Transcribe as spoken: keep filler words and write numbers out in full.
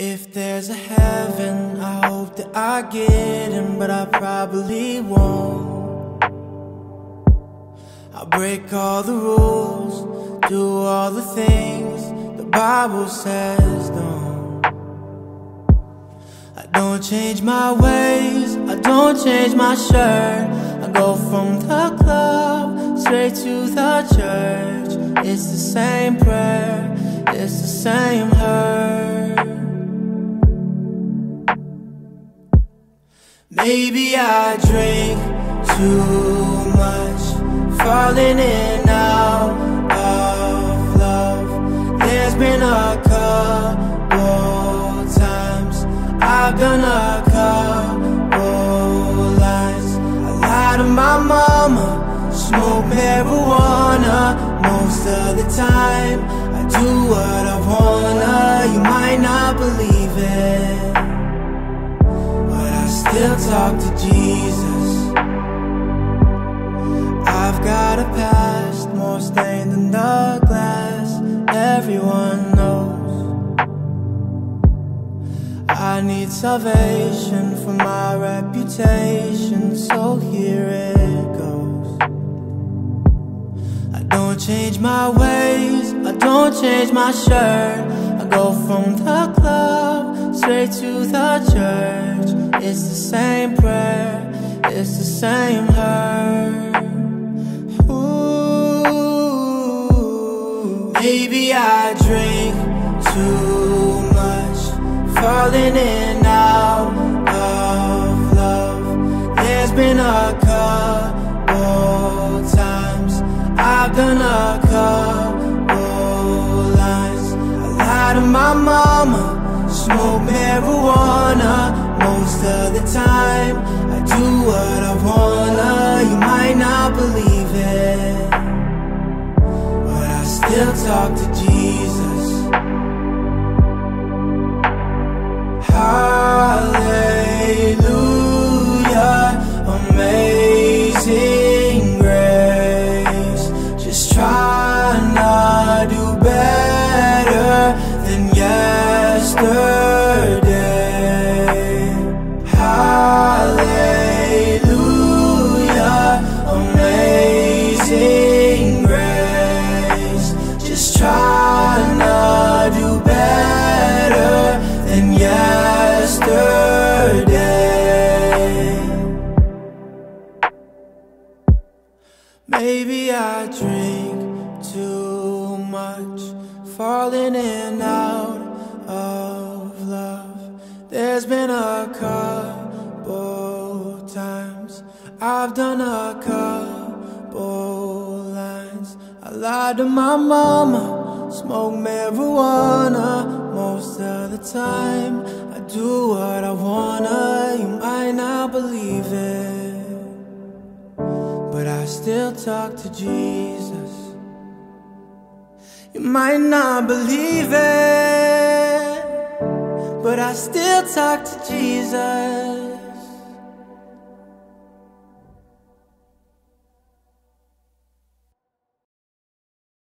If there's a heaven, I hope that I get in, but I probably won't. I'll break all the rules, do all the things the Bible says don't. I don't change my ways, I don't change my shirt. I go from the club straight to the church. It's the same prayer, it's the same hurt. Maybe I drink too much, falling in and out of love. There's been a couple times I've done a couple lines. I lie to my mama, smoke marijuana. Most of the time I do what I wanna. You might not believe it, still talk to Jesus. I've got a past, more stained than the glass. Everyone knows I need salvation for my reputation, so here it goes. I don't change my ways, I don't change my shirt. I go from the club straight to the church. It's the same prayer, it's the same hurt. Ooh, maybe I drink too much, falling in and out of love. There's been a couple times I've done a couple lines. I lied to my mama, smoked marijuana. Most of the time, I do what I wanna. You might not believe it, but I still talk to Jesus. Hallelujah, amazing grace. Just trying to do better than yesterday. Maybe I drink too much, falling in and out of love. There's been a couple times I've done a couple lines. I lied to my mama, smoked marijuana. Most of the time I do what I wanna. You might not believe it, but I still talk to Jesus. You might not believe it, but I still talk to Jesus.